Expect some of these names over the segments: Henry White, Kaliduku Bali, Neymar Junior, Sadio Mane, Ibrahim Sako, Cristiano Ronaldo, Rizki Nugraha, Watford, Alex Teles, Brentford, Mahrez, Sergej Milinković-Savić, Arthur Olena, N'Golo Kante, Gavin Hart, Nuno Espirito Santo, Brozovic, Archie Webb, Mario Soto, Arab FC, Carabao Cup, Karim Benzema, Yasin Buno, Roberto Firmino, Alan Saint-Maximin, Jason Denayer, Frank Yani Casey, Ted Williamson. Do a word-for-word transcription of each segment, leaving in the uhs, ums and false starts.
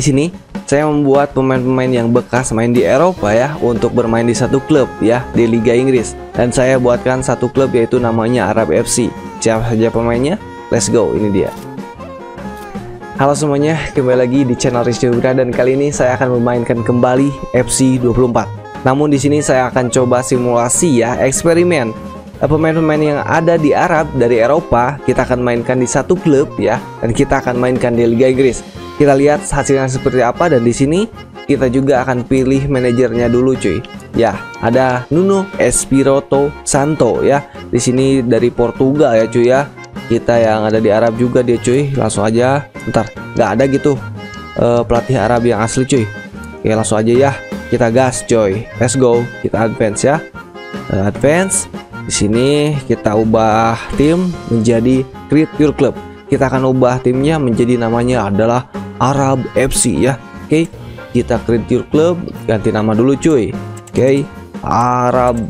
Di sini saya membuat pemain-pemain yang bekas main di Eropa ya untuk bermain di satu klub ya di Liga Inggris, dan saya buatkan satu klub yaitu namanya Arab F C. Siapa saja pemainnya? Let's go, ini dia. Halo semuanya, kembali lagi di channel Rizki Nugraha, dan kali ini saya akan memainkan kembali F C dua puluh empat. Namun di sini saya akan coba simulasi ya, eksperimen pemain-pemain yang ada di Arab dari Eropa. Kita akan mainkan di satu klub ya, dan kita akan mainkan di Liga Inggris. Kita lihat hasilnya seperti apa, dan di sini kita juga akan pilih manajernya dulu cuy. Ya, ada Nuno Espirito Santo ya. Di sini dari Portugal ya cuy ya. Kita yang ada di Arab juga dia cuy. Langsung aja. Bentar, nggak ada gitu uh, pelatih Arab yang asli cuy. Oke, langsung aja ya. Kita gas coy. Let's go. Kita advance ya. Uh, advance. Di sini kita ubah tim menjadi Create Your Club. Kita akan ubah timnya menjadi namanya adalah Arab F C ya. Oke, okay. Kita Create Your Club, ganti nama dulu cuy. Oke, okay. Arab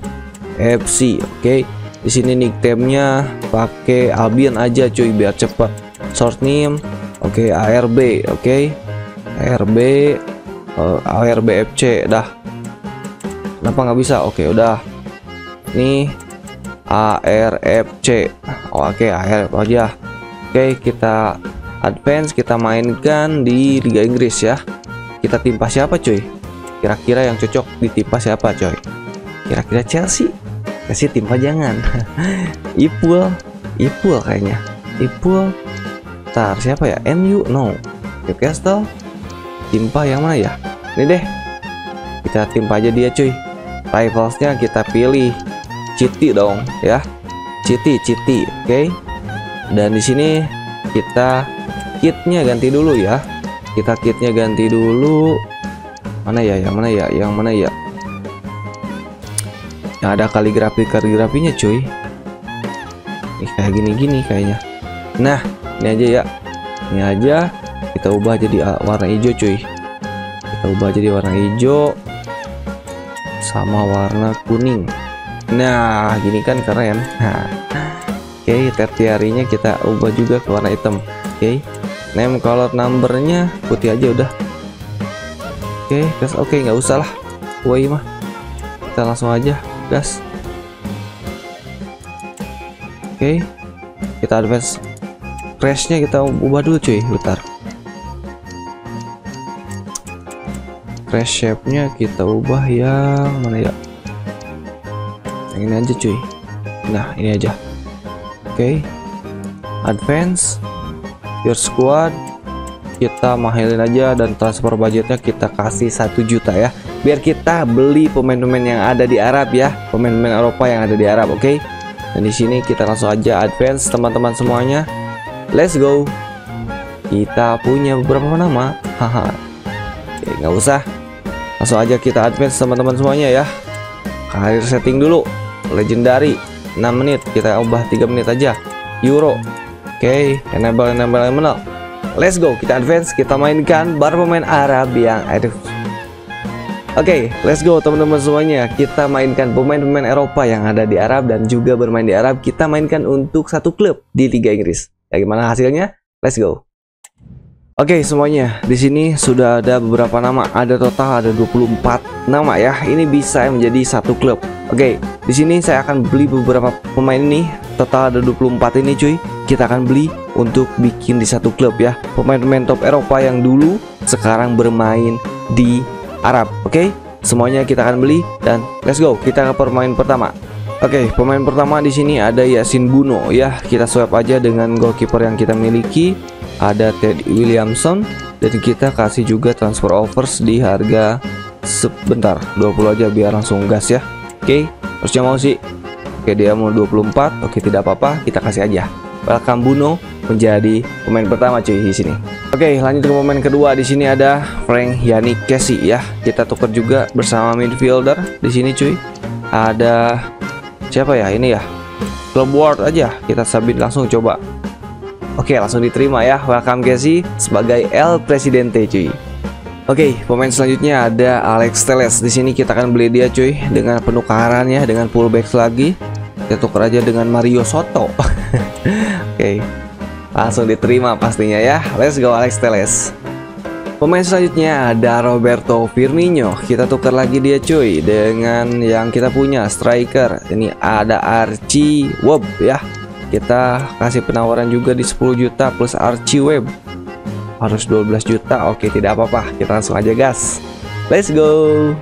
F C. Oke, okay. Di sini nickname-nya pakai Albion aja cuy biar cepat. Short name, oke okay. A R B, oke okay. A R B, uh, A R B F C dah. Kenapa nggak bisa? Oke okay, udah. Nih A R F C. Oh, oke, okay, A R F aja. Oke, okay, kita advance, kita mainkan di Liga Inggris ya. Kita timpa siapa cuy? Kira-kira yang cocok ditimpa siapa coy? Kira-kira Chelsea? Chelsea timpa jangan. Ipul, Ipul kayaknya. Ipul. Tar siapa ya? M U? No. Newcastle. Timpa yang mana ya? Ini deh. Kita timpa aja dia cuy. Rivalsnya kita pilih Citi dong ya, Citi, Citi, oke. Okay. Dan di sini kita kitnya ganti dulu ya, kita kitnya ganti dulu. Mana ya, yang mana ya, yang mana ya? Yang ada kaligrafi kaligrafinya cuy. Ih, kayak gini-gini kayaknya. Nah, ini aja ya, ini aja. Kita ubah jadi warna hijau cuy. Kita ubah jadi warna hijau sama warna kuning. Nah, gini kan keren. Nah, oke, okay, tertiarinya kita ubah juga ke warna hitam. Oke, okay. Name color numbernya putih aja udah. Oke, okay, gas. Oke, okay, nggak usah lah. Woi mah, kita langsung aja gas. Oke, okay. Kita advance. Crashnya kita ubah dulu cuy, bentar. Crash shape-nya kita ubah yang mana ya? Ini aja cuy. Nah, ini aja. Oke, okay. Advance your squad. Kita mahilin aja, dan transfer budgetnya kita kasih satu juta ya, biar kita beli pemain-pemain yang ada di Arab ya, pemain-pemain Eropa yang ada di Arab. Oke, okay. Dan di sini kita langsung aja advance teman-teman semuanya. Let's go. Kita punya beberapa nama. Haha. Okay, nggak usah. Langsung aja kita advance teman-teman semuanya ya. Karir setting dulu. Legendary enam menit, kita ubah tiga menit aja. Euro. Oke, okay. enable enable enable. Let's go, kita advance, kita mainkan bar pemain Arab yang aduh. Oke, okay, let's go teman-teman semuanya. Kita mainkan pemain-pemain Eropa yang ada di Arab dan juga bermain di Arab. Kita mainkan untuk satu klub di Liga Inggris. Ya, gimana hasilnya? Let's go. Oke, okay, semuanya, di sini sudah ada beberapa nama, ada total ada dua puluh empat nama ya. Ini bisa menjadi satu klub. Oke, okay, di sini saya akan beli beberapa pemain ini. Total ada dua puluh empat ini cuy. Kita akan beli untuk bikin di satu klub ya. Pemain-pemain top Eropa yang dulu sekarang bermain di Arab. Oke, okay, semuanya kita akan beli, dan let's go, kita ke pemain pertama. Oke, okay, pemain pertama di sini ada Yasin Buno ya. Kita swap aja dengan goalkeeper yang kita miliki. Ada Ted Williamson, dan kita kasih juga transfer offers di harga sebentar dua puluh aja biar langsung gas ya. Oke, okay, harusnya mau sih. Oke, okay, dia mau dua puluh empat. Oke, okay, tidak apa-apa, kita kasih aja. Welcome Buno menjadi pemain pertama cuy di sini. Oke, okay, lanjut ke pemain kedua. Di sini ada Frank Yani Casey ya. Kita tuker juga bersama midfielder di sini cuy. Ada siapa ya ini ya? Club World aja. Kita sabit langsung coba. Oke, langsung diterima ya. Welcome Casey sebagai El Presidente cuy. Oke, pemain selanjutnya ada Alex Teles. Di sini kita akan beli dia cuy dengan penukarannya, dengan fullback lagi. Kita tukar aja dengan Mario Soto. Oke, langsung diterima pastinya ya. Let's go Alex Teles. Pemain selanjutnya ada Roberto Firmino. Kita tukar lagi dia cuy dengan yang kita punya striker. Ini ada Archie Webb ya. Kita kasih penawaran juga di sepuluh juta plus Archie Webb. Harus dua belas juta. Oke, tidak apa-apa. Kita langsung aja gas. Let's go.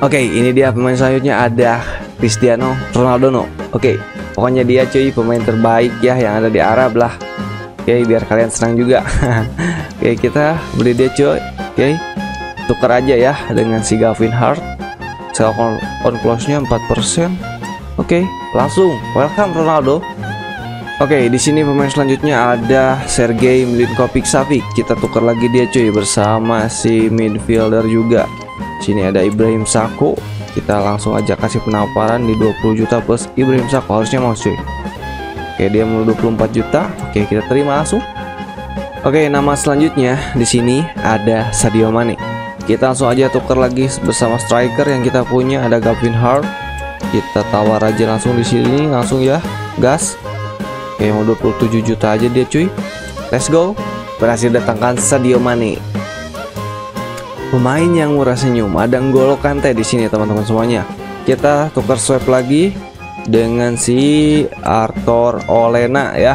Oke, ini dia pemain selanjutnya ada Cristiano Ronaldo. Oke, pokoknya dia cuy pemain terbaik ya yang ada di Arab lah. Oke, biar kalian senang juga. Oke, kita beli dia cuy. Oke, tukar aja ya dengan si Gavin Hart. Sell on close-nya empat persen. Oke, langsung welcome Ronaldo. Oke, di sini pemain selanjutnya ada Sergej Milinković-Savić. Kita tukar lagi dia cuy bersama si midfielder juga. Sini ada Ibrahim Sako. Kita langsung aja kasih penawaran di dua puluh juta plus Ibrahim Sako. Harusnya mau cuy. Oke, dia mau dua puluh empat juta. Oke, kita terima langsung. Oke, nama selanjutnya di sini ada Sadio Mane. Kita langsung aja tukar lagi bersama striker yang kita punya ada Gavin Hart. Kita tawar aja langsung di sini, langsung ya, gas. Oke, mau dua puluh tujuh juta aja dia cuy. Let's go. Berhasil datangkan Sadio Mane. Pemain yang murah senyum, ada N'Golo Kante di sini teman-teman semuanya. Kita tukar swap lagi dengan si Arthur Olena ya,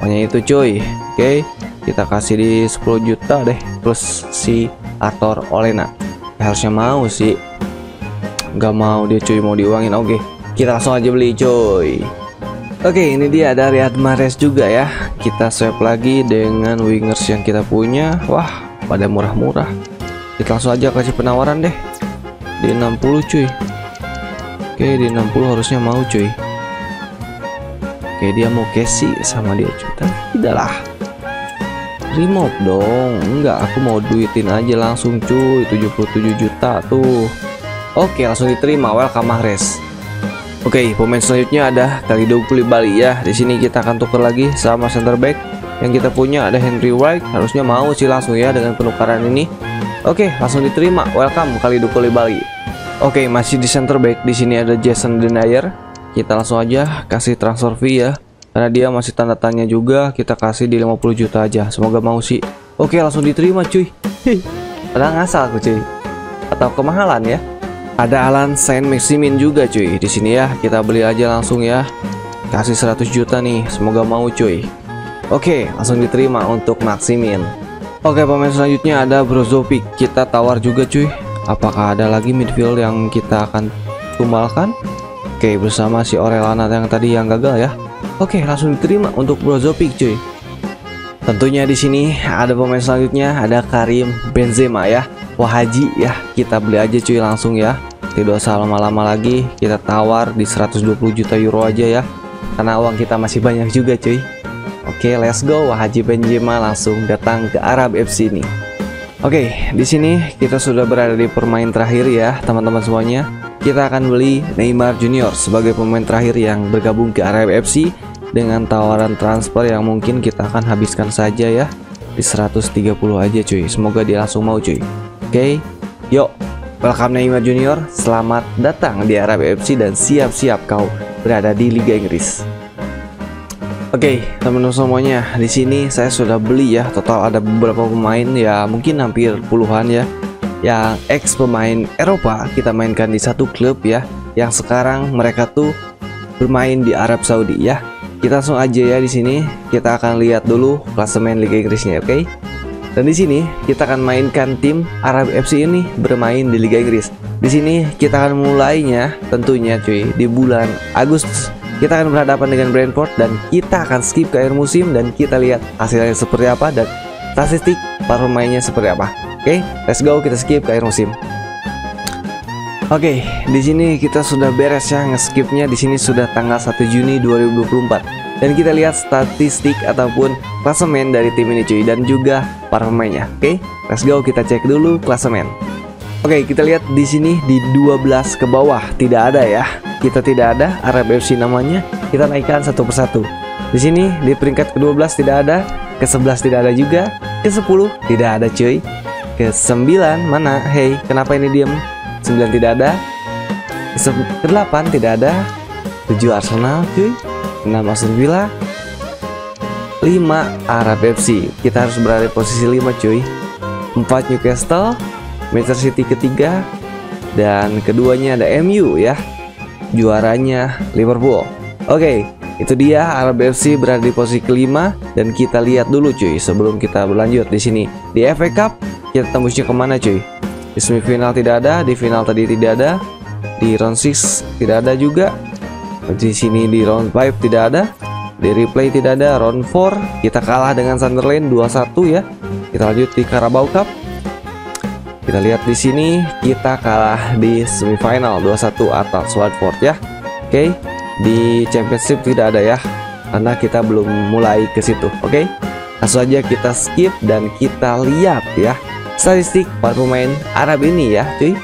pokoknya itu cuy. Oke, kita kasih di sepuluh juta deh plus si Arthur Olena. Harusnya mau sih, nggak mau dia cuy, mau diuangin. Oke, kita langsung aja beli cuy. Oke, ini dia ada Mahrez juga ya. Kita swap lagi dengan wingers yang kita punya. Wah, pada murah-murah. Kita langsung aja kasih penawaran deh di enam puluh cuy. Oke, di enam puluh harusnya mau cuy. Oke, dia mau Casey sama dia cuy. Tidaklah, remove dong. Enggak, aku mau duitin aja langsung cuy. Tujuh puluh tujuh juta tuh. Oke, langsung diterima, welcome Mahrez. Oke, pemain selanjutnya ada Kaliduku Bali ya. Di sini kita akan tukar lagi sama center back yang kita punya ada Henry White. Harusnya mau sih langsung ya dengan penukaran ini. Oke, langsung diterima, welcome Kaliduku Bali. Oke, masih di center back. Di sini ada Jason Denayer. Kita langsung aja kasih transfer fee ya, karena dia masih tanda tanya juga. Kita kasih di lima puluh juta aja. Semoga mau sih. Oke, langsung diterima cuy. Padahal ngasal aku cuy. Atau kemahalan ya. Ada Alan Saint-Maximin juga cuy. Di sini ya, kita beli aja langsung ya. Kasih seratus juta nih. Semoga mau cuy. Oke, langsung diterima untuk Maximin. Oke, pemain selanjutnya ada Brozovic. Kita tawar juga cuy. Apakah ada lagi midfield yang kita akan tumbalkan? Oke, bersama si Orellana yang tadi yang gagal ya. Oke, langsung diterima untuk Brozovic cuy. Tentunya di sini ada pemain selanjutnya ada Karim Benzema ya. Wah haji ya, kita beli aja cuy langsung ya. Tidak usah lama-lama lagi. Kita tawar di seratus dua puluh juta euro aja ya, karena uang kita masih banyak juga cuy. Oke, let's go. Wah haji Benzema langsung datang ke Arab F C ini. Oke, di sini kita sudah berada di pemain terakhir ya, teman-teman semuanya. Kita akan beli Neymar Junior sebagai pemain terakhir yang bergabung ke Arab F C dengan tawaran transfer yang mungkin kita akan habiskan saja ya di seratus tiga puluh aja cuy. Semoga dia langsung mau cuy. Oke, yuk, welcome Neymar Junior. Selamat datang di Arab F C dan siap-siap kau berada di Liga Inggris. Oke, okay, teman-teman semuanya, di sini saya sudah beli ya. Total ada beberapa pemain ya, mungkin hampir puluhan ya, yang ex pemain Eropa kita mainkan di satu klub ya, yang sekarang mereka tuh bermain di Arab Saudi ya. Kita langsung aja ya di sini, kita akan lihat dulu klasemen Liga Inggrisnya, oke? Okay? Dan di sini kita akan mainkan tim Arab F C ini bermain di Liga Inggris. Di sini kita akan mulainya tentunya cuy di bulan Agustus. Kita akan berhadapan dengan Brentford dan kita akan skip ke akhir musim dan kita lihat hasilnya seperti apa dan statistik para pemainnya seperti apa. Oke, okay, let's go, kita skip ke akhir musim. Oke, okay, di sini kita sudah beres ya ngeskipnya. Di sini sudah tanggal satu Juni dua ribu dua puluh empat dan kita lihat statistik ataupun klasemen dari tim ini cuy dan juga para pemainnya. Oke, okay, let's go, kita cek dulu klasemen. Oke, okay, kita lihat di sini di dua belas ke bawah tidak ada ya. Kita tidak ada Arab F C namanya, kita naikkan satu persatu. Di sini di peringkat ke dua belas tidak ada, ke sebelas tidak ada juga, ke sepuluh tidak ada cuy. Ke sembilan mana? Hei, kenapa ini diem? sembilan tidak ada. Ke delapan tidak ada. tujuh Arsenal cuy. enam Aston Villa. lima Arab F C. Kita harus berada di posisi lima cuy. empat empat Newcastle, Manchester City ketiga, dan keduanya ada M U ya, juaranya Liverpool. Oke, okay, itu dia Arab F C berada di posisi kelima, dan kita lihat dulu cuy sebelum kita berlanjut di sini di F A Cup kita tembusnya kemana cuy? Di semifinal tidak ada, di final tadi tidak ada, di round enam tidak ada juga, di sini di round lima tidak ada, di replay tidak ada, round empat kita kalah dengan Sunderland dua satu ya. Kita lanjut di Carabao Cup. Kita lihat di sini kita kalah di semifinal dua satu atas Watford ya. Oke, okay. Di Championship tidak ada ya, karena kita belum mulai ke situ. Oke, okay. Langsung aja kita skip dan kita lihat ya statistik para pemain Arab ini ya, cuy.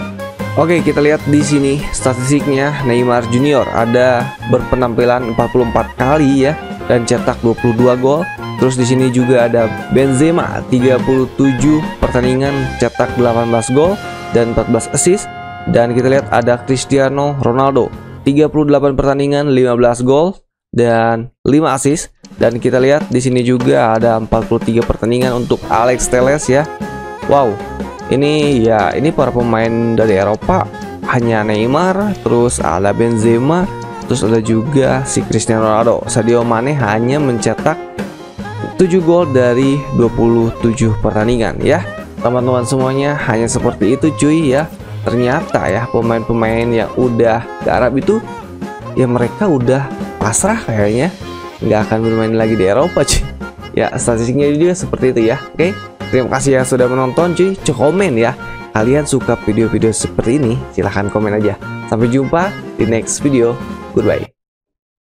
Oke, okay, kita lihat di sini statistiknya. Neymar Junior ada berpenampilan empat puluh empat kali ya dan cetak dua puluh dua gol. Terus di sini juga ada Benzema tiga puluh tujuh pertandingan cetak delapan belas gol dan empat belas assist. Dan kita lihat ada Cristiano Ronaldo tiga puluh delapan pertandingan lima belas gol dan lima assist. Dan kita lihat di sini juga ada empat puluh tiga pertandingan untuk Alex Teles ya. Wow. Ini ya, ini para pemain dari Eropa hanya Neymar, terus ada Benzema, terus ada juga si Cristiano Ronaldo. Sadio Mane hanya mencetak tujuh gol dari dua puluh tujuh pertandingan ya. Teman-teman semuanya hanya seperti itu cuy ya. Ternyata ya pemain-pemain yang udah ke Arab itu ya mereka udah pasrah kayaknya, nggak akan bermain lagi di Eropa cuy. Ya statistiknya juga seperti itu ya. Oke, terima kasih yang sudah menonton cuy. Cek komen ya, kalian suka video-video seperti ini silahkan komen aja. Sampai jumpa di next video. Goodbye.